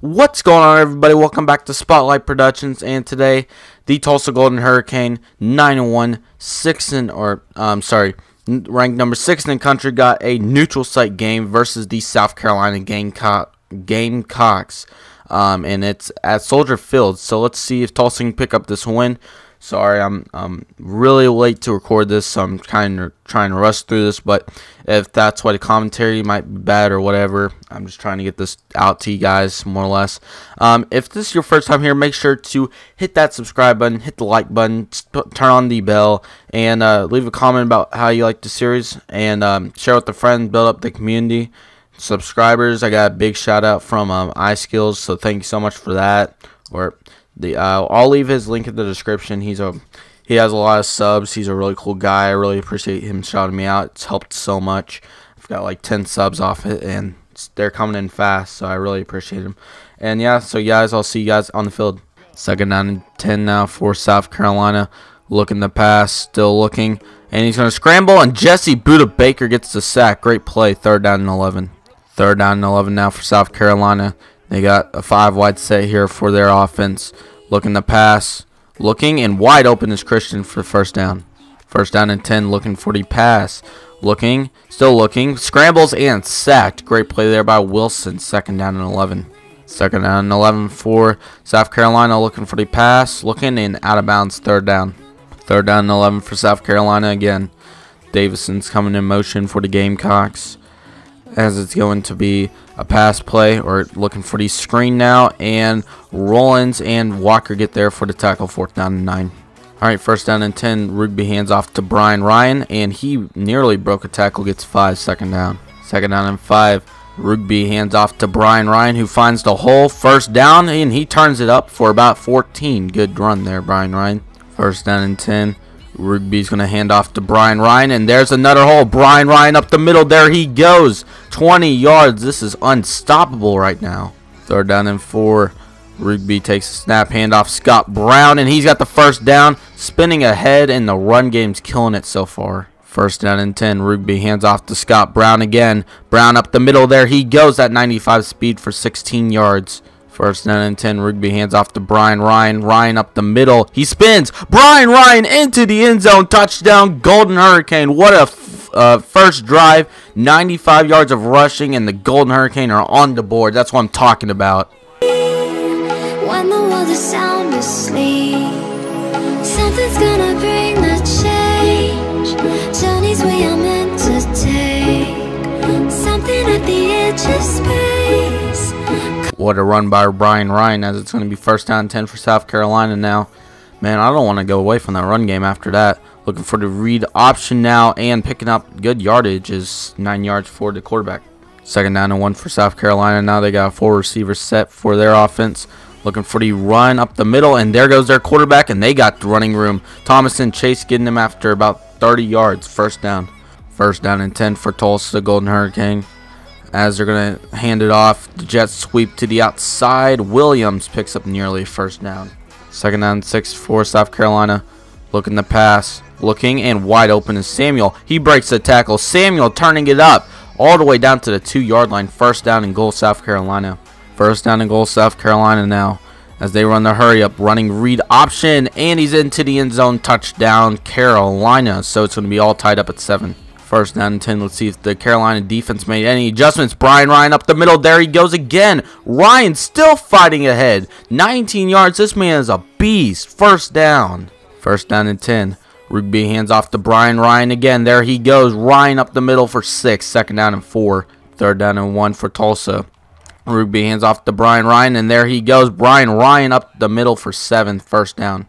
What's going on, everybody? Welcome back to Spotlight Productions, and today the Tulsa Golden Hurricane 9-1 ranked number 6 in the country got a neutral site game versus the South Carolina Gamecocks, and it's at Soldier Field. So let's see if Tulsa can pick up this win. Sorry, I'm really late to record this, so I'm kind of trying to rush through this, but if that's why the commentary might be bad or whatever, I'm just trying to get this out to you guys, more or less. If this is your first time here, make sure to hit that subscribe button, hit the like button, turn on the bell, and leave a comment about how you like the series, and share with a friend, build up the community. Subscribers, I got a big shout out from iSkills, so thank you so much for that. Or I'll leave his link in the description. He has a lot of subs. He's a really cool guy. I really appreciate him shouting me out. It's helped so much. I've got like 10 subs off it, and they're coming in fast, so I really appreciate him. And yeah, so guys, I'll see you guys on the field. Second down and 10 now for South Carolina. Looking to pass, still looking, and he's going to scramble, and Jesse Buda Baker gets the sack. Great play. Third down and 11. Third down and 11 now for South Carolina. They got a 5-wide set here for their offense. Looking to pass. Looking, and wide open is Christian for the first down. First down and 10, looking for the pass. Looking, still looking. Scrambles and sacked. Great play there by Wilson. Second down and 11. Second down and 11 for South Carolina. Looking for the pass. Looking, and out of bounds. Third down. Third down and 11 for South Carolina again. Davison's coming in motion for the Gamecocks, as it's going to be a pass play, or looking for the screen now, and Rollins and Walker get there for the tackle. Fourth down and 9. Alright, first down and 10, Rugby hands off to Brian Ryan, and he nearly broke a tackle, gets 5. Second down. Second down and 5, Rugby hands off to Brian Ryan, who finds the hole. First down, and he turns it up for about 14. Good run there, Brian Ryan. First down and 10. Rugby's going to hand off to Brian Ryan, and there's another hole. Brian Ryan up the middle. There he goes. 20 yards. This is unstoppable right now. Third down and 4. Rugby takes a snap, handoff, Scott Brown, and he's got the first down. Spinning ahead, and the run game's killing it so far. First down and 10. Rugby hands off to Scott Brown again. Brown up the middle. There he goes at 95 speed for 16 yards. First down and 10, Rigby hands off to Brian Ryan. Ryan up the middle. He spins. Brian Ryan into the end zone. Touchdown, Golden Hurricane. What a first drive. 95 yards of rushing, and the Golden Hurricane are on the board. That's what I'm talking about. When the world is sound asleep, something's gonna bring the change. Journeys we are meant to take. Something at the edge of space. What a run by Brian Ryan, as it's going to be first down and 10 for South Carolina now. Man, I don't want to go away from that run game after that. Looking for the read option now, and picking up good yardage is 9 yards for the quarterback. Second down and 1 for South Carolina. Now they got a 4-receiver set for their offense. Looking for the run up the middle, and there goes their quarterback, and they got the running room. Thomas and Chase getting them after about 30 yards. First down. First down and 10 for Tulsa Golden Hurricane, as they're going to hand it off. The Jets sweep to the outside. Williams picks up nearly first down. Second down and 6 for South Carolina. Looking to pass. Looking, and wide open is Samuel. He breaks the tackle. Samuel turning it up all the way down to the 2-yard line. First down and goal, South Carolina. First down and goal, South Carolina now, as they run the hurry up. Running read option, and he's into the end zone. Touchdown, Carolina. So it's going to be all tied up at 7. First down and 10. Let's see if the Carolina defense made any adjustments. Brian Ryan up the middle. There he goes again. Ryan still fighting ahead. 19 yards. This man is a beast. First down. First down and 10. Rigby hands off to Brian Ryan again. There he goes. Ryan up the middle for 6. Second down and 4. Third down and 1 for Tulsa. Rigby hands off to Brian Ryan, and there he goes. Brian Ryan up the middle for 7. First down.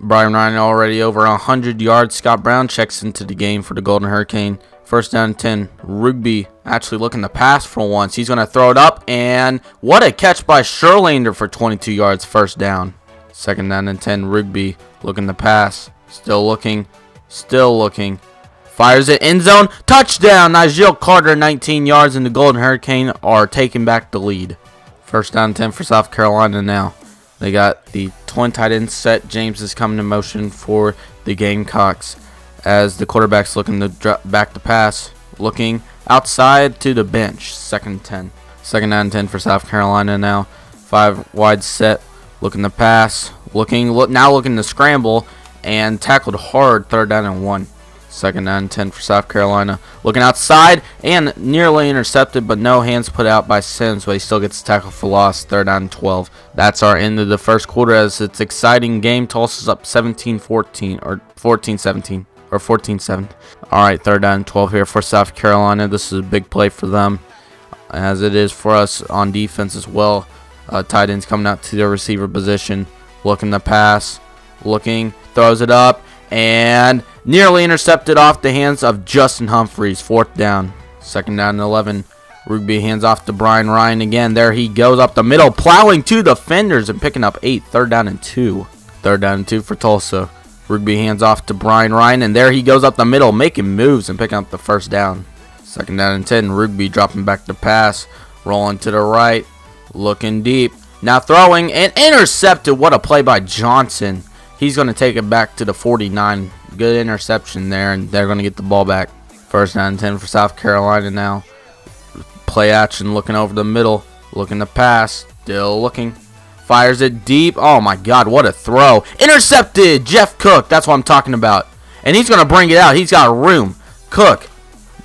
Brian Ryan already over 100 yards. Scott Brown checks into the game for the Golden Hurricane. First down and 10. Rigby actually looking to pass for once. He's going to throw it up, and what a catch by Sherlander for 22 yards. First down. Second down and 10. Rigby looking to pass. Still looking. Still looking. Fires it. End zone. Touchdown. Nigel Carter, 19 yards, and the Golden Hurricane are taking back the lead. First down and 10 for South Carolina now. They got the twin tight end set. James is coming in motion for the Gamecocks, as the quarterback's looking to drop back the pass. Looking outside to the bench. Second 10. Second down and 10 for South Carolina now. Five wide set, looking to pass, looking to scramble, and tackled hard. Third down and 1. Second down and 10 for South Carolina. Looking outside and nearly intercepted, but no hands put out by Sims, but he still gets tackled for loss. Third down and 12. That's our end of the first quarter, as it's exciting game. Tulsa's up 17-14 or 14-17 or 14-7. All right, third down and 12 here for South Carolina. This is a big play for them, as it is for us on defense as well. Tight ends coming out to their receiver position, looking to pass, throws it up, and nearly intercepted off the hands of Justin Humphreys. Fourth down. Second down and 11. Rugby hands off to Brian Ryan again. There he goes up the middle, plowing two defenders and picking up 8. Third down and 2. Third down and 2 for Tulsa. Rugby hands off to Brian Ryan, and there he goes up the middle, making moves and picking up the first down. Second down and 10. Rugby dropping back to pass, rolling to the right, looking deep. Now throwing and intercepted. What a play by Johnson. He's going to take it back to the 49. Good interception there, and they're going to get the ball back. First down and 10 for South Carolina now. Play action, looking over the middle, looking to pass, still looking. Fires it deep. Oh, my God, what a throw. Intercepted. Jeff Cook. That's what I'm talking about. And he's going to bring it out. He's got room. Cook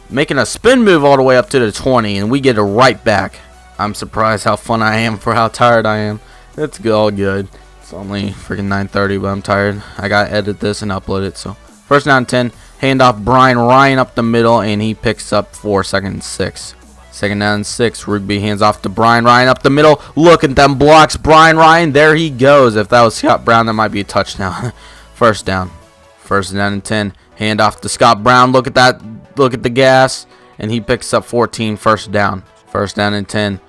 making a spin move all the way up to the 20, and we get it right back. I'm surprised how fun I am for how tired I am. It's all good. It's only freaking 9:30, but I'm tired. I gotta edit this and upload it. So first down and 10, handoff Brian Ryan up the middle, and he picks up 4. Second and 6. Second down and 6. Rigby hands off to Brian Ryan up the middle. Look at them blocks. Brian Ryan, there he goes. If that was Scott Brown, that might be a touchdown. First down. First down and 10. Handoff to Scott Brown. Look at that. Look at the gas, and he picks up 14. First down. First down and 10.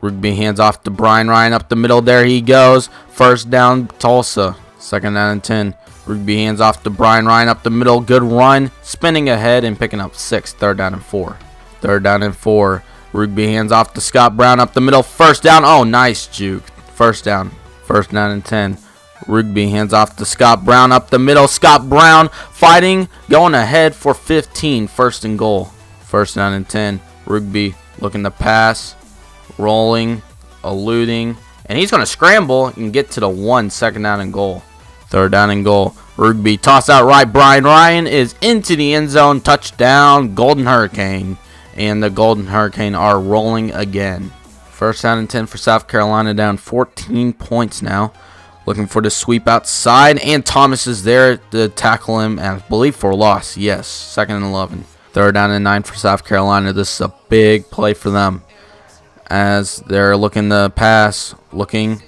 Rigby hands off to Brian Ryan up the middle. There he goes. First down, Tulsa. Second down and 10. Rigby hands off to Brian Ryan up the middle. Good run. Spinning ahead and picking up 6. Third down and 4. Third down and 4. Rigby hands off to Scott Brown up the middle. First down. Oh, nice juke. First down. First down and 10. Rigby hands off to Scott Brown up the middle. Scott Brown fighting, going ahead for 15. First and goal. First down and 10. Rigby looking to pass, rolling, eluding, and he's going to scramble and get to the 1. Second down and goal. Third down and goal. Rugby toss out right. Brian Ryan is into the end zone. Touchdown, Golden Hurricane. And the Golden Hurricane are rolling again. First down and 10 for South Carolina, down 14 points now. Looking for the sweep outside, and Thomas is there to tackle him, and I believe for a loss. Yes, second and 11. Third down and 9 for South Carolina. This is a big play for them, as they're looking to pass, looking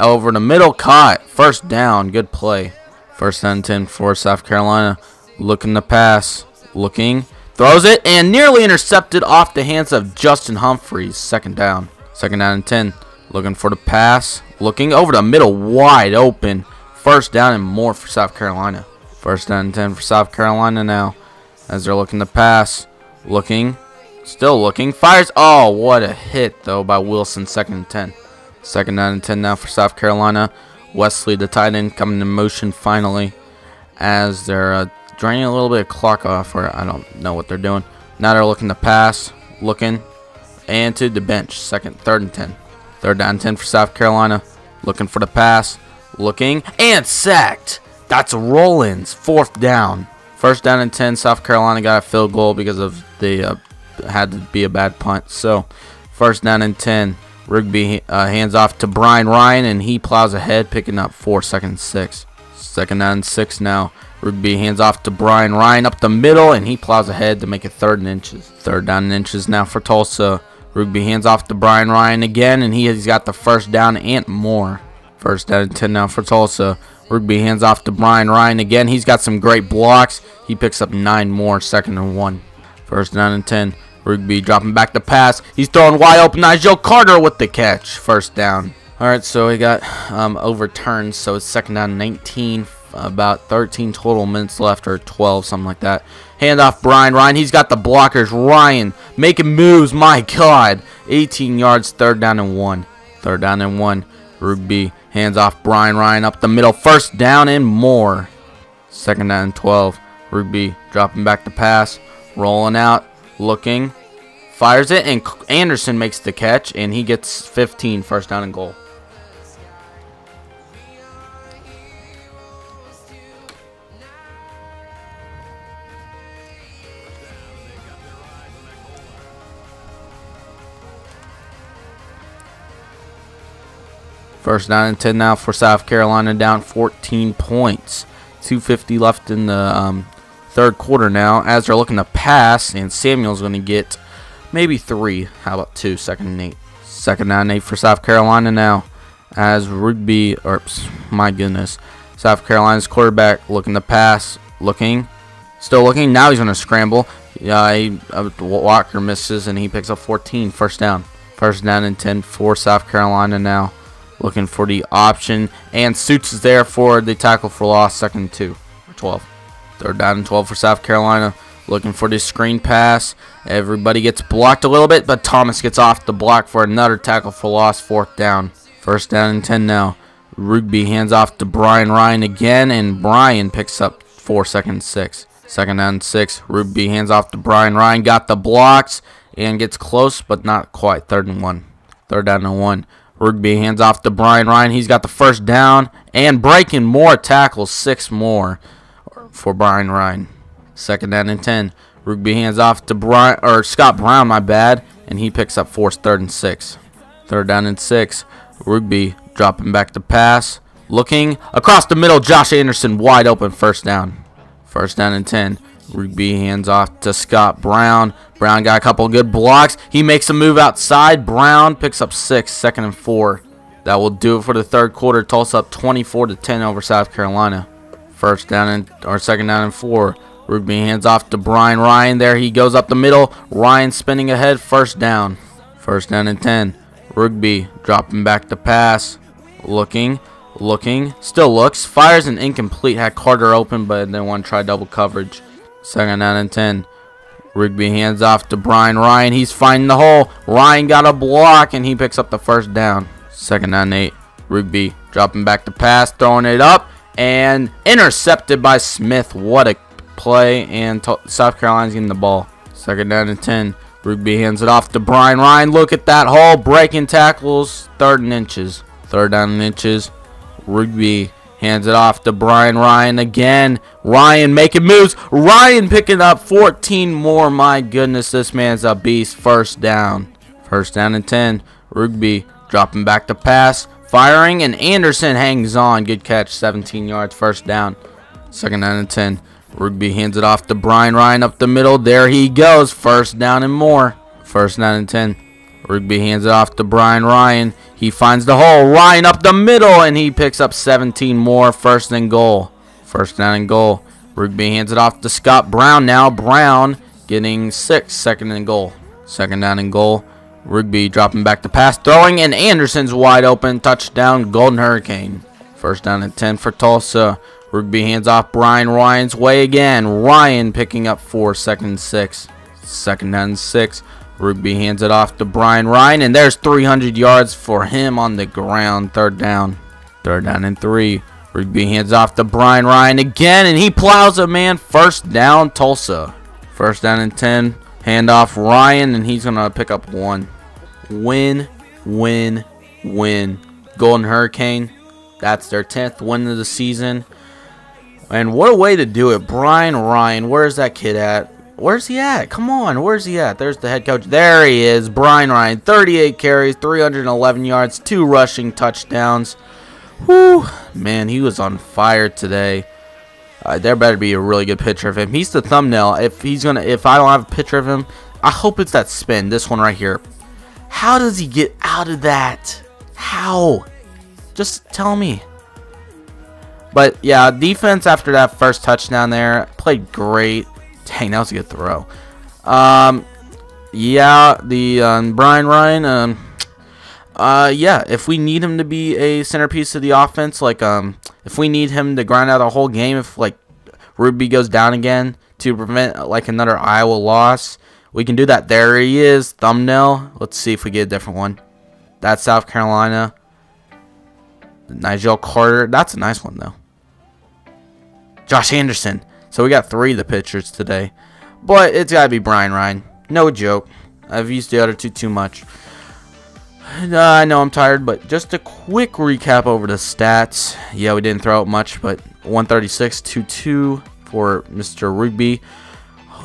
over the middle, caught. First down, good play. First down and 10 for South Carolina, looking to pass, looking, throws it, and nearly intercepted off the hands of Justin Humphreys. Second down. Second down and 10, looking for the pass, looking over the middle, wide open. First down and more for South Carolina. First down and 10 for South Carolina now, as they're looking to pass, looking, still looking, fires. Oh, what a hit though by Wilson. Second and 10. Second down and 10 now for South Carolina. Wesley, the tight end, coming to motion finally, as they're draining a little bit of clock off, or I don't know what they're doing. Now they're looking to pass, looking, and to the bench. Third and 10. Third down and 10 for South Carolina. Looking for the pass, looking, and sacked. That's Rollins. Fourth down. First down and 10. South Carolina got a field goal because of the had to be a bad punt. So first down and 10. Rigby hands off to Brian Ryan, and he plows ahead, picking up 4. Second and 6. Second down and 6 now. Rigby hands off to Brian Ryan up the middle, and he plows ahead to make it third and inches. Third down and inches now for Tulsa. Rigby hands off to Brian Ryan again, and he's got the first down and more. First down and 10 now for Tulsa. Rigby hands off to Brian Ryan again. He's got some great blocks. He picks up 9 more. Second and 1. First down and 10. Rigby dropping back the pass. He's throwing wide open eyes. Joe Carter with the catch. First down. All right, so he got overturned, so it's second down 19. About 13 total minutes left, or 12, something like that. Handoff Brian Ryan. He's got the blockers. Ryan making moves. My God. 18 yards. Third down and 1. Third down and 1. Rigby hands off Brian Ryan up the middle. First down and more. Second down and 12. Rigby dropping back the pass, rolling out, looking, fires it, and Anderson makes the catch, and he gets 15. First down and goal. First down and 10 now for South Carolina, down 14 points. 2:50 left in the third quarter now, as they're looking to pass, and Samuel's going to get maybe three. How about two? Second and 8. Second down and 8 for South Carolina now, as Rigby, my goodness, South Carolina's quarterback looking to pass, still looking. Now he's going to scramble. Walker misses, and he picks up 14. First down. First down and 10 for South Carolina now. Looking for the option, and Suits is there for the tackle for loss. Second and 2 for 12. Third down and 12 for South Carolina. Looking for the screen pass. Everybody gets blocked a little bit, but Thomas gets off the block for another tackle for loss. Fourth down. First down and 10 now. Rugby hands off to Brian Ryan again, and Brian picks up 4. Second and 6. Second down and 6. Rugby hands off to Brian Ryan. Got the blocks and gets close, but not quite. Third and 1. Third down and 1. Rigby hands off to Brian Ryan. He's got the first down and breaking more tackles. 6 more for Brian Ryan. Second down and 10. Rigby hands off to Scott Brown, my bad, and he picks up 4. Third and 6. Third down and 6. Rigby dropping back the pass. Looking across the middle. Josh Anderson wide open. First down. First down and 10. Rigby hands off to Scott Brown. Brown got a couple good blocks. He makes a move outside. Brown picks up 6. Second and 4. That will do it for the third quarter. Tulsa up 24-10 over South Carolina. First down and second down and 4. Rigby hands off to Brian Ryan. There he goes up the middle. Ryan spinning ahead. First down. First down and 10. Rigby dropping back the pass. Looking. Still looks. Fires an incomplete. Had Carter open, but they want to try double coverage. Second down and 10. Rigby hands off to Brian Ryan. He's finding the hole. Ryan got a block, and he picks up the first down. Second down and 8. Rigby dropping back the pass, throwing it up, and intercepted by Smith. What a play, and South Carolina's getting the ball. Second down and 10. Rigby hands it off to Brian Ryan. Look at that hole. Breaking tackles. Third and inches. Third down and inches. Rigby hands it off to Brian Ryan again. Ryan making moves. Ryan picking up 14 more. My goodness, this man's a beast. First down. First down and 10. Rigby dropping back to pass. Firing, and Anderson hangs on. Good catch. 17 yards. First down. Second down and 10. Rigby hands it off to Brian Ryan up the middle. There he goes. First down and more. First down and 10. Rigby hands it off to Brian Ryan. He finds the hole. Ryan up the middle, and he picks up 17 more. First and goal. First down and goal. Rigby hands it off to Scott Brown now. Brown getting 6. Second and goal. Second down and goal. Rigby dropping back the pass. Throwing, and Anderson's wide open. Touchdown, Golden Hurricane. First down and 10 for Tulsa. Rigby hands off Brian Ryan's way again. Ryan picking up 4. Second and 6. Second down and 6. Rigby hands it off to Brian Ryan, and there's 300 yards for him on the ground. Third down. Third down and 3. Rigby hands off to Brian Ryan again, and he plows a man. First down, Tulsa. First down and 10. Hand off Ryan, and he's going to pick up 1. Win. Golden Hurricane. That's their 10th win of the season. And what a way to do it. Brian Ryan, where's that kid at? Where's he at? Come on, where's he at? There's the head coach. There he is, Brian Ryan. 38 carries, 311 yards, 2 rushing touchdowns. Whew, man, he was on fire today. There better be a really good picture of him. He's the thumbnail. If I don't have a picture of him, I hope it's that spin. This one right here. How does he get out of that? How? Just tell me. But yeah, defense after that first touchdown there played great. Dang, that was a good throw. Brian Ryan, if we need him to be a centerpiece of the offense, like, if we need him to grind out a whole game, if, like, Ruby goes down again to prevent, like, another Iowa loss, we can do that. There he is, thumbnail. Let's see if we get a different one. That's South Carolina. Nigel Carter. That's a nice one, though. Josh Anderson. So we got 3 of the pitchers today. But it's got to be Brian Ryan. No joke. I've used the other 2 too much. I know I'm tired, but just a quick recap over the stats. Yeah, we didn't throw out much, but 136, 2-2 for Mr. Rigby.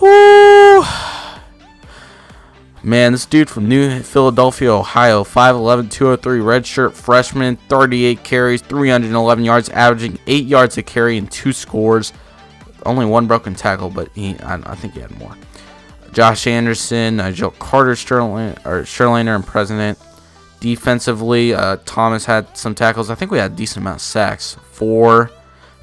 Whoo! Man, this dude from New Philadelphia, Ohio, 5'11", 203, redshirt freshman, 38 carries, 311 yards, averaging 8 yards a carry and 2 scores. Only one broken tackle, but I think he had more. Josh Anderson, Nigel Carter, Scherlander, and President. Defensively, Thomas had some tackles. I think we had a decent amount of sacks. 4.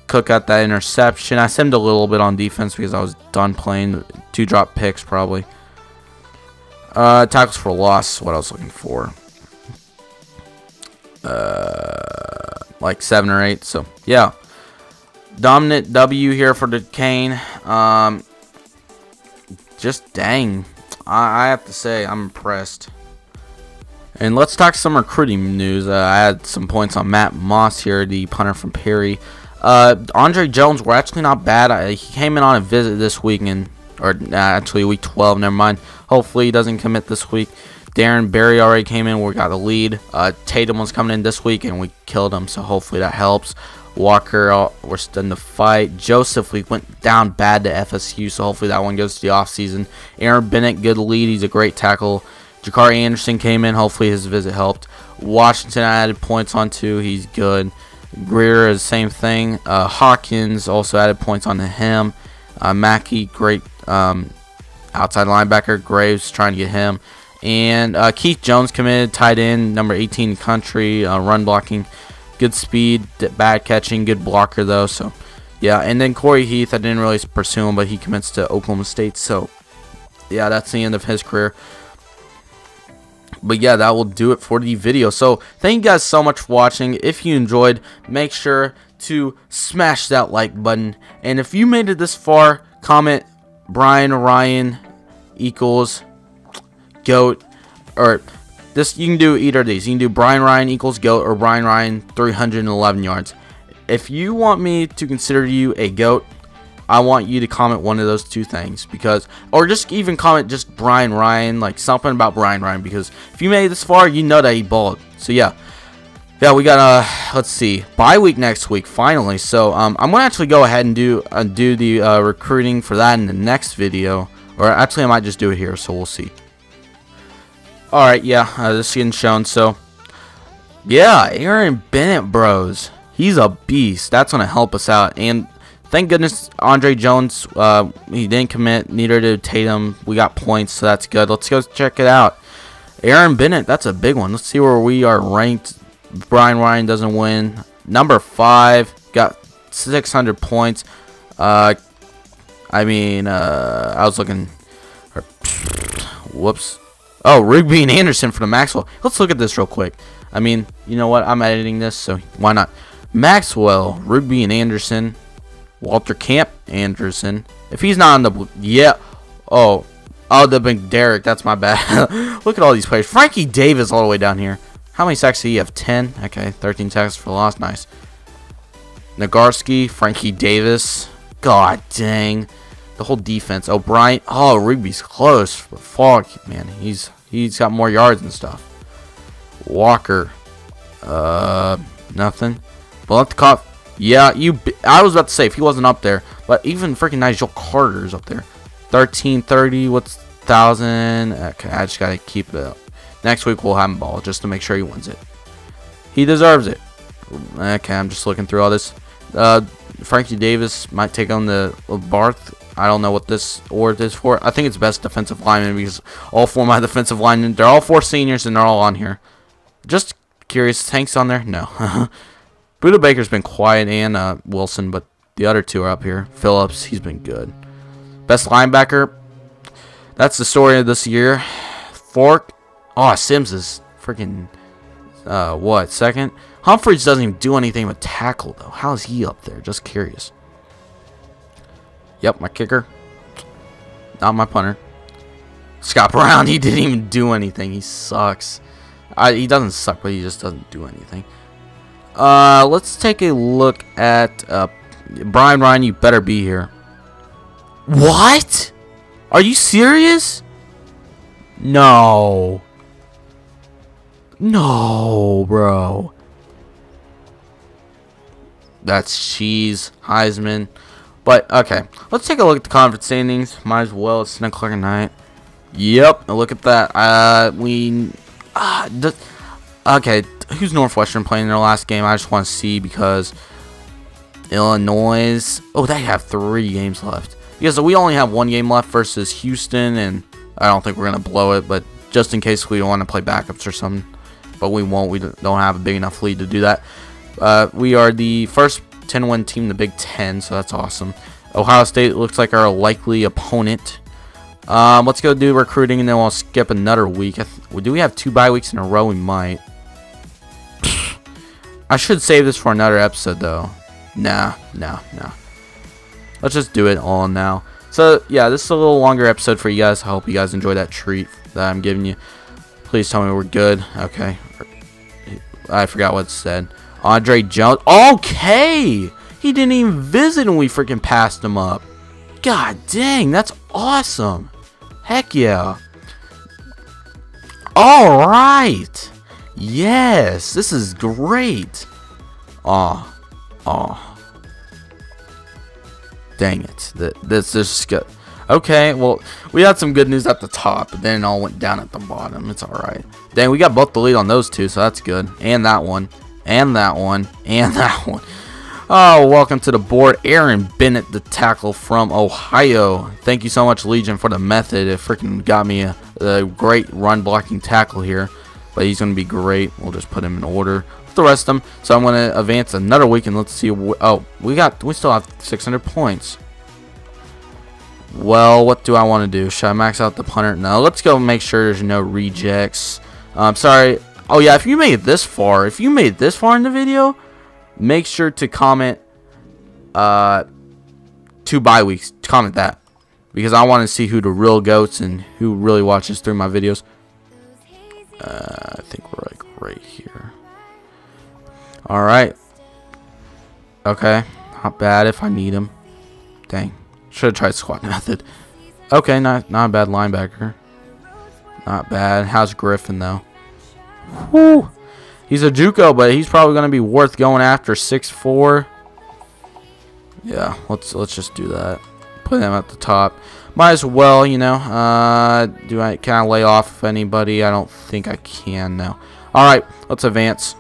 Cook got that interception. I simmed a little bit on defense because I was done playing. 2 drop picks, probably. Tackles for loss, what I was looking for. Like 7 or 8, so yeah. Dominant W here for Duquesne. Just dang. I have to say I'm impressed. And let's talk some recruiting news. I had some points on Matt Moss here, the punter from Perry. Andre Jones, we're actually not bad. He came in on a visit this weekend. Or actually week 12, never mind. Hopefully he doesn't commit this week. Darren Berry already came in. We got a lead. Tatum was coming in this week, and we killed him, so hopefully that helps. Walker, we're still in the fight. Joseph, we went down bad to FSU, so hopefully that one goes to the offseason. Aaron Bennett, good lead. He's a great tackle. Jakari Anderson came in. Hopefully his visit helped. Washington, I added points on too. He's good. Greer is the same thing. Hawkins, also added points on to him. Mackey, great outside linebacker. Graves, trying to get him. And Keith Jones committed, tight end, number 18 in the country, run blocking. Good speed, bad catching, good blocker though. So, yeah. And then Corey Heath, I didn't really pursue him, but he commits to Oklahoma State. So, yeah, that's the end of his career. But yeah, that will do it for the video. So thank you guys so much for watching. If you enjoyed, make sure to smash that like button. And if you made it this far, comment Brian Ryan equals GOAT, or this, you can do either of these. You can do Brian Ryan equals GOAT or Brian Ryan 311 yards. If you want me to consider you a GOAT, I want you to comment one of those two things, because, or just even comment just Brian Ryan, like something about Brian Ryan, because if you made it this far, you know that he balled. So yeah, we got let's see, bye week next week finally. So I'm gonna actually go ahead and do the recruiting for that in the next video, or actually I might just do it here. So we'll see. All right, yeah, this is getting shown. So yeah, Aaron Bennett, bros, he's a beast. That's gonna help us out. And thank goodness Andre Jones, he didn't commit, neither did Tatum. We got points, so that's good. Let's go check it out. Aaron Bennett, that's a big one. Let's see where we are ranked. Brian Ryan doesn't win. Number 5, got 600 points. I was looking. Whoops. Oh, Rigby and Anderson for the Maxwell. Let's look at this real quick. I mean, you know what? I'm editing this, so why not? Maxwell, Rigby and Anderson. Walter Camp Anderson. If he's not on the... Yeah. Oh, the McDerrick. That's my bad. Look at all these players. Frankie Davis all the way down here. How many sacks do you have? 10? Okay, 13 sacks for loss. Nice. Nagarski, Frankie Davis. God dang. The whole defense. O'Brien. Oh, Rigby's close. Fogg, man. He's got more yards and stuff. Walker. Nothing. Bluntkoff. Yeah, I was about to say, if he wasn't up there, but even freaking Nigel Carter is up there. 1330, what's 1,000? Okay, I just got to keep it up. Next week we'll have him ball just to make sure he wins it. He deserves it. Okay, I'm just looking through all this. Frankie Davis might take on the Barth. I don't know what this award is for. I think it's best defensive lineman, because all 4 of my defensive linemen, they're all 4 seniors and they're all on here. Just curious, Tank's on there? No. Buda Baker's been quiet, and Wilson, but the other 2 are up here. Phillips, he's been good. Best linebacker, that's the story of this year. Fork, oh, Sims is freaking, second? Humphreys doesn't even do anything but tackle, though. How is he up there? Just curious. Yep, my kicker. Not my punter. Scott Brown, he didn't even do anything. He sucks. He doesn't suck, but he just doesn't do anything. Let's take a look at Brian Ryan. You better be here. What? Are you serious? No. No, bro. That's cheese, Heisman. But okay, let's take a look at the conference standings. Might as well. It's 9 o'clock at night. Yep, look at that. Okay, who's Northwestern playing their last game? I just want to see because Illinois. Oh, they have 3 games left. Yeah, so we only have 1 game left versus Houston, and I don't think we're going to blow it, but just in case we want to play backups or something. But we won't. We don't have a big enough lead to do that. We are the first 10-win team in the Big Ten, so that's awesome. Ohio State looks like our likely opponent. Let's go do recruiting, and then we'll skip another week. Do we have 2 bye weeks in a row? We might. I should save this for another episode, though. Nah. Let's just do it all now. So, yeah, this is a little longer episode for you guys. I hope you guys enjoy that treat that I'm giving you. Please tell me we're good. Okay. I forgot what it said. Andre Jones. Okay! He didn't even visit and we freaking passed him up. God dang, that's awesome. Heck yeah. Alright. Yes, this is great. Aw. Aw. Dang it. This is good. Okay, well, we had some good news at the top, but then it all went down at the bottom. It's alright. Dang, we got both the lead on those 2, so that's good. And that one. And that one. And that one. Oh, welcome to the board. Aaron Bennett, the tackle from Ohio. Thank you so much, Legion, for the method. It freaking got me a great run-blocking tackle here. But he's going to be great. We'll just put him in order with the rest of them. So I'm going to advance another week, and let's see. Oh, we still have 600 points. Well, what do I want to do? Should I max out the punter? No, let's go make sure there's no rejects. I'm sorry. Oh, yeah, if you made it this far, in the video, make sure to comment 2 bye weeks. Comment that. Because I want to see who the real goats and who really watches through my videos. I think we're like right here. Alright. Okay. Not bad if I need him. Dang. Should have tried squat method. Okay, not a bad linebacker. Not bad. How's Griffin though? Woo! He's a JUCO, but he's probably going to be worth going after. 6'4". Yeah, let's just do that. Put him at the top. Might as well, you know. Can I lay off anybody? I don't think I can now. All right, let's advance.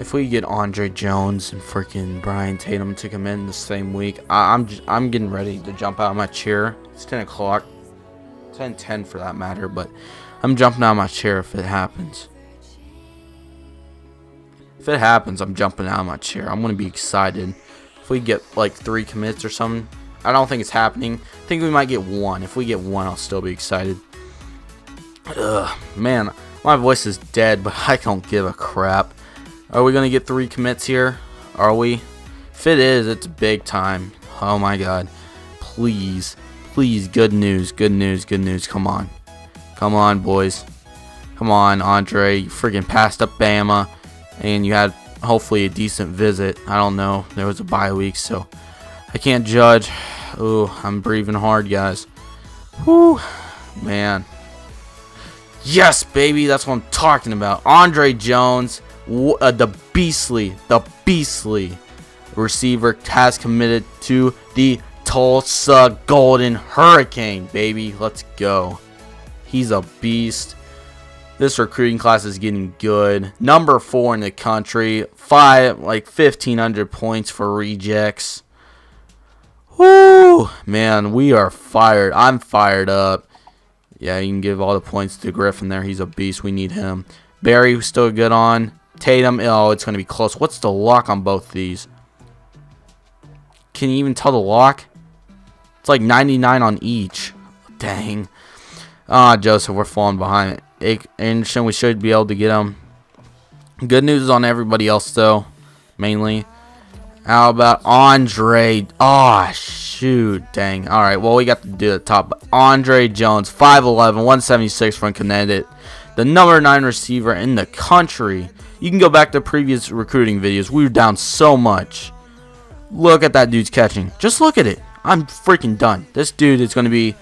If we get Andre Jones and freaking Brian Tatum to come in the same week, I'm getting ready to jump out of my chair. It's 10 o'clock. 10:10 for that matter, but I'm jumping out of my chair if it happens. If it happens, I'm jumping out of my chair. I'm going to be excited. If we get like 3 commits or something, I don't think it's happening. I think we might get 1. If we get 1, I'll still be excited. Ugh, man, my voice is dead, but I don't give a crap. Are we going to get 3 commits here? Are we? If it is, it's big time. Oh my God. Please. Please, good news. Good news. Good news. Come on. Come on, boys. Come on, Andre. You freaking passed up Bama. And you had, hopefully, a decent visit. I don't know. There was a bye week, so I can't judge. Ooh, I'm breathing hard, guys. Whew. Man. Yes, baby. That's what I'm talking about. Andre Jones, the beastly receiver, has committed to the Tulsa Golden Hurricane, baby. Let's go. He's a beast. This recruiting class is getting good. Number 4 in the country. 1,500 points for rejects. Woo! Man, we are fired. I'm fired up. Yeah, you can give all the points to Griffin there. He's a beast. We need him. Barry, who's still good on. Tatum. Oh, it's going to be close. What's the lock on both these? Can you even tell the lock? It's like 99 on each. Dang. Ah, Joseph, we're falling behind. Anderson, we should be able to get him. Good news on everybody else, though, mainly. How about Andre? Oh, shoot, dang. All right, well, we got to do the top. But Andre Jones, 5'11", 176 from Connecticut. The number 9 receiver in the country. You can go back to previous recruiting videos. We were down so much. Look at that dude's catching. Just look at it. I'm freaking done. This dude is going to be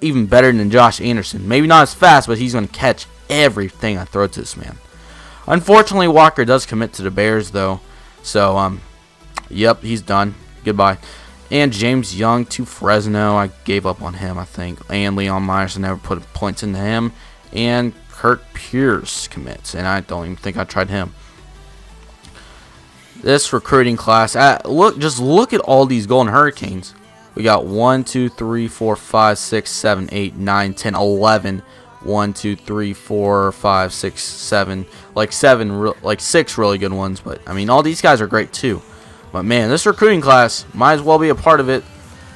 even better than Josh Anderson. Maybe not as fast, but he's going to catch everything I throw to this man. Unfortunately, Walker does commit to the Bears, though. So, yep, he's done. Goodbye. And James Young to Fresno. I gave up on him, I think. And Leon Myers, I never put points into him. And Kirk Pierce commits, and I don't even think I tried him. This recruiting class, just look at all these Golden Hurricanes. We got 1, 2, 3, 4, 5, 6, 7, 8, 9, 10, 11. 1, 2, 3, 4, 5, 6, 7. Like 6 really good ones, but I mean, all these guys are great too. But man, this recruiting class might as well be a part of it.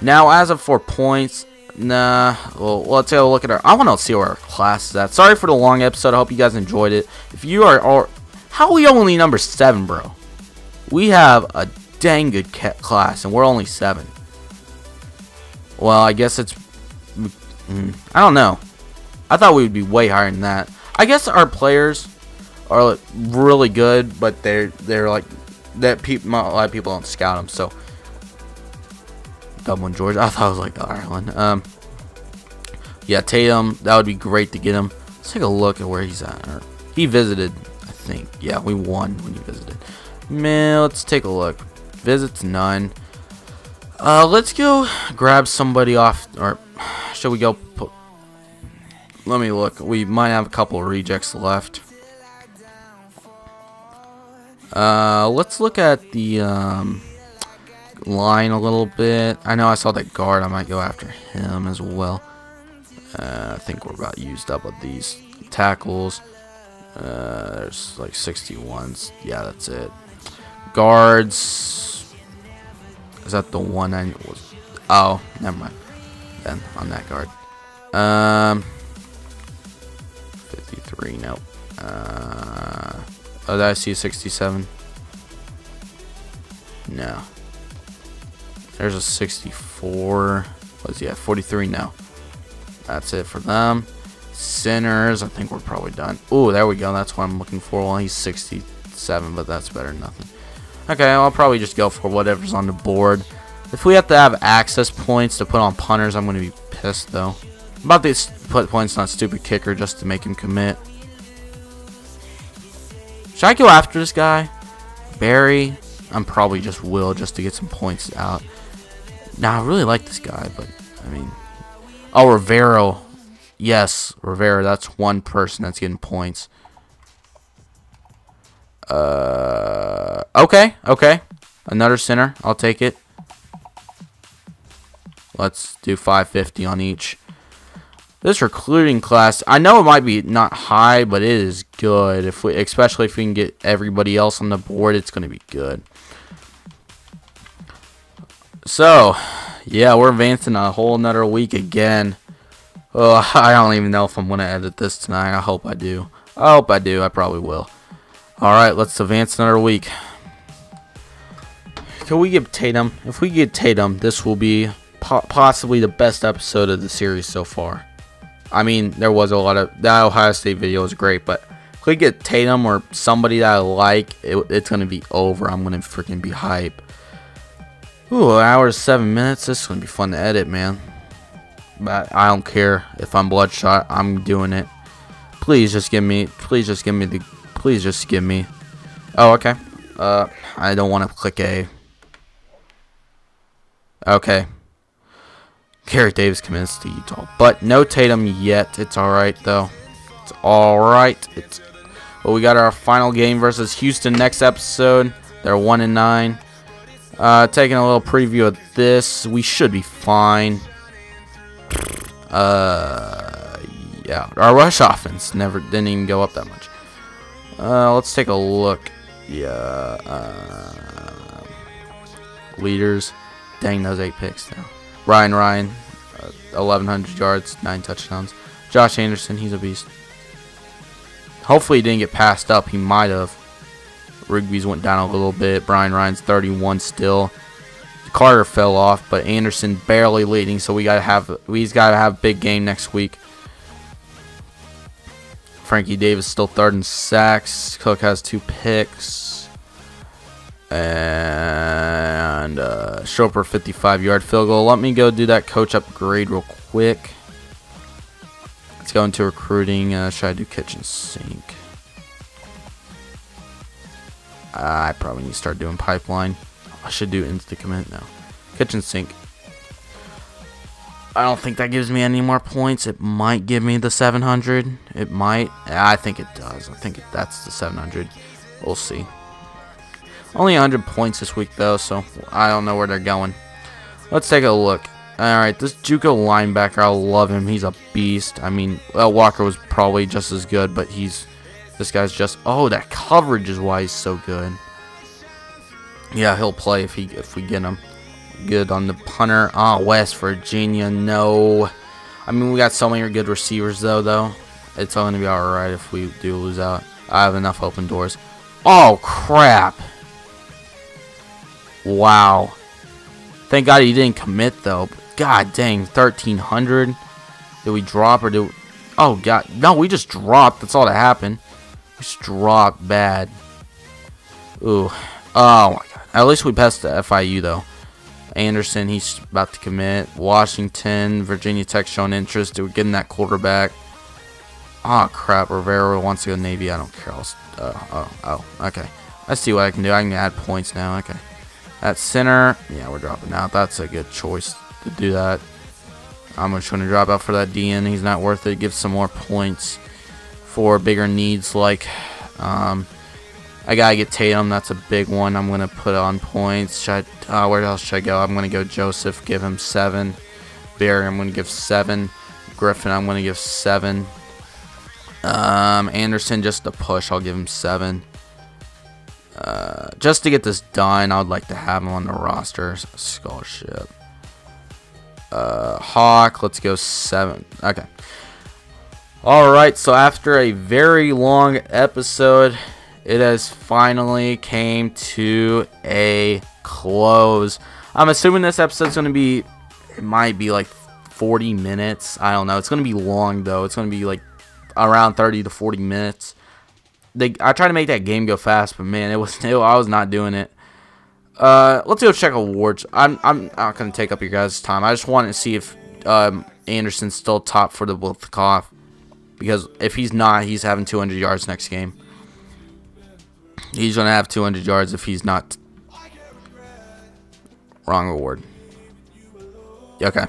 Now, as of 4 points, well, let's take a look at our. I want to see where our class is at. Sorry for the long episode. I hope you guys enjoyed it. If you are how are we only number 7, bro? We have a dang good class, and we're only 7. Well, I guess it's... I don't know. I thought we would be way higher than that. I guess our players are like really good, but they're like... a lot of people don't scout them, so... Dublin, Georgia. I thought it was like the Ireland. Yeah, Tatum. That would be great to get him. Let's take a look at where he's at. He visited, I think. Yeah, we won when he visited. Man, let's take a look. Visits none. Let's go grab somebody off, or should we go? Let me look. We might have a couple of rejects left. Let's look at the line a little bit. I know I saw that guard. I might go after him as well. I think we're about used up with these tackles. There's like 61s. Yeah, that's it. Guards. Is that the one I was? Oh, never mind. Then on that guard. 53. Nope. Oh, did I see 67? No. There's a 64. What's he at? 43. No. That's it for them. Centers. I think we're probably done. Oh, there we go. That's what I'm looking for. Well, he's 67, but that's better than nothing. Okay, I'll probably just go for whatever's on the board. If we have to have access points to put on punters, I'm going to be pissed, though. I'm about to put points on a stupid kicker just to make him commit. Should I go after this guy? Barry? I'm probably just will just to get some points out. Now, I really like this guy, but, I mean... Oh, Rivero. Yes, Rivera, that's one person that's getting points. Okay. Another center. I'll take it. Let's do 550 on each. This recruiting class, I know it might be not high, but it is good. If we, especially if we can get everybody else on the board, it's going to be good. So, yeah, we're advancing a whole another week again. Oh, I don't even know if I'm going to edit this tonight. I hope I do. I hope I do. I probably will. Alright, let's advance another week. Can we get Tatum? If we get Tatum, this will be possibly the best episode of the series so far. I mean, there was a lot of... That Ohio State video was great, but if we get Tatum or somebody that I like, it's going to be over. I'm going to freaking be hype. Ooh, an hour to 7 minutes. This is going to be fun to edit, man. But I don't care if I'm bloodshot. I'm doing it. Please just give me. Please just give me the. Please just give me. Oh, okay. I don't want to click A. Okay. Garrett Davis commits to Utah, but no Tatum yet. It's all right though. It's all right. It's. Well, we got our final game versus Houston next episode. They're 1-9. Taking a little preview of this. We should be fine. Yeah, our rush offense didn't even go up that much. Let's take a look. Yeah, leaders. Dang, those 8 picks now. Ryan, 1,100 yards, 9 touchdowns. Josh Anderson, he's a beast. Hopefully, he didn't get passed up. He might have. Rigby's went down a little bit. Brian Ryan's 31 still. Carter fell off, but Anderson barely leading, so he's got to have a big game next week. Frankie Davis still third in sacks. Cook has 2 picks, and Schoper 55-yard field goal. Let me go do that coach upgrade real quick. Let's go into recruiting. Should I do kitchen sink? I probably need to start doing pipeline. I should do insta commit now. Kitchen sink. I don't think that gives me any more points. It might give me the 700. It might. I think it does. I think that's the 700. We'll see. Only 100 points this week, though, so I don't know where they're going. Let's take a look. Alright, this Juco linebacker, I love him. He's a beast. I mean, Walker was probably just as good, but he's... This guy's just... Oh, that coverage is why he's so good. Yeah, he'll play if we get him. Good on the punter. Ah, West Virginia, no. I mean, we got so many good receivers, though. It's going to be alright if we do lose out. I have enough open doors. Oh, crap. Wow. Thank God he didn't commit, though. God dang, 1,300. Did we drop or do... Oh, God. No, we just dropped. That's all that happened. We just dropped bad. Ooh. Oh, my God. At least we passed the FIU, though. Anderson, he's about to commit. Washington, Virginia Tech showing interest. Dude, getting that quarterback. Oh, crap. Rivera wants to go Navy. I don't care. Okay. I see what I can do. I can add points now. Okay. At center, yeah, we're dropping out. That's a good choice to do that. I'm just going to drop out for that DN. He's not worth it. Give some more points for bigger needs like... I got to get Tatum. That's a big one. I'm going to put on points. Where else should I go? I'm going to go Joseph. Give him 7. Barry, I'm going to give 7. Griffin, I'm going to give 7. Anderson, just to push, I'll give him 7. Just to get this done, I would like to have him on the roster. Scholarship. Hawk, let's go 7. Okay. Alright, so after a very long episode... It has finally came to a close. I'm assuming this episode's going to be, it might be like 40 minutes. I don't know. It's going to be long, though. It's going to be like around 30 to 40 minutes. I tried to make that game go fast, but man, I was not doing it. Let's go check awards. I'm not going to take up your guys' time. I just wanted to see if Anderson's still top for the Blitkoff. Because if he's not, he's having 200 yards next game. He's going to have 200 yards if he's not. Wrong award. Okay.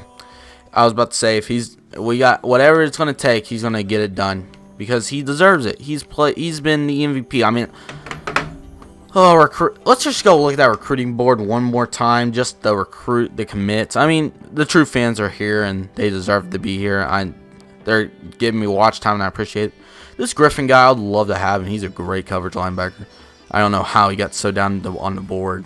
I was about to say, if he's... We got... Whatever it's going to take, he's going to get it done. Because he deserves it. He's been the MVP. I mean... Oh, let's just go look at that recruiting board one more time. Just the the commits. I mean, the true fans are here, and they deserve to be here. They're giving me watch time, and I appreciate it. This Griffin guy, I'd love to have him. He's a great coverage linebacker. I don't know how he got so down on the board.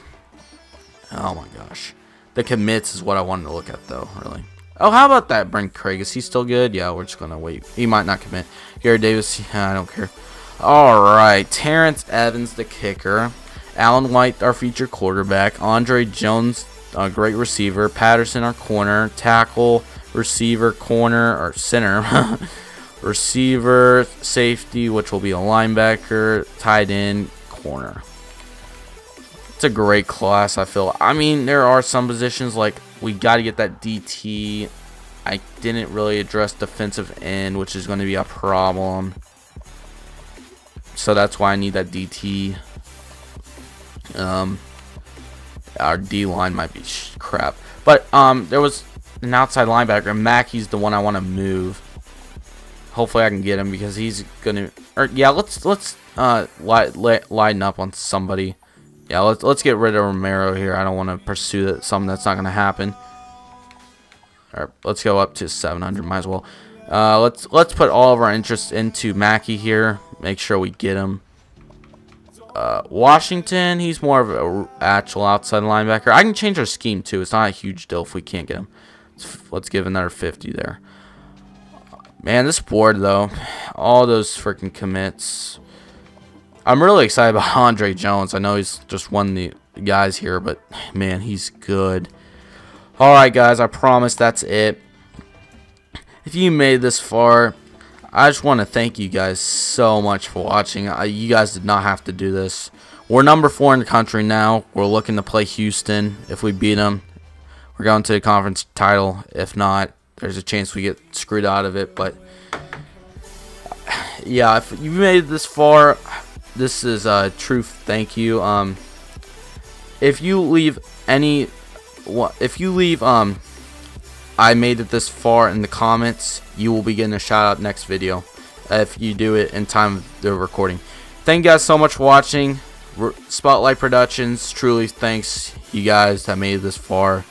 Oh, my gosh. The commits is what I wanted to look at, though, really. Oh, how about that, Brent Craig? Is he still good? Yeah, we're just going to wait. He might not commit. Gary Davis, yeah, I don't care. All right. Terrence Evans, the kicker. Allen White, our feature quarterback. Andre Jones, a great receiver. Patterson, our corner. Tackle, receiver, corner, or center. Receiver, safety, which will be a linebacker, tight end, corner. It's a great class, I feel. I mean, there are some positions like we got to get that DT. I didn't really address defensive end, which is going to be a problem. So that's why I need that DT. Our D line might be crap, but there was an outside linebacker. Mackey's the one I want to move. Hopefully I can get him because he's gonna. Or yeah, let's line up on somebody. Yeah, let's get rid of Romero here. I don't want to pursue that, something that's not gonna happen. All right, let's go up to 700. Might as well. Let's put all of our interest into Mackey here. Make sure we get him. Washington, he's more of an actual outside linebacker. I can change our scheme too. It's not a huge deal if we can't get him. Let's give another 50 there. Man, this board, though, all those freaking commits. I'm really excited about Andre Jones. I know he's just one of the guys here, but, man, he's good. All right, guys, I promise that's it. If you made this far, I just want to thank you guys so much for watching. You guys did not have to do this. We're number 4 in the country now. We're looking to play Houston. If we beat them, we're going to the conference title. If not, there's a chance we get screwed out of it, but yeah, if you made it this far, this is a true thank you. If you leave any what if you leave I made it this far in the comments, you will be getting a shout out next video if you do it in time of the recording. Thank you guys so much for watching. Spotlight Productions, truly thanks you guys that made it this far.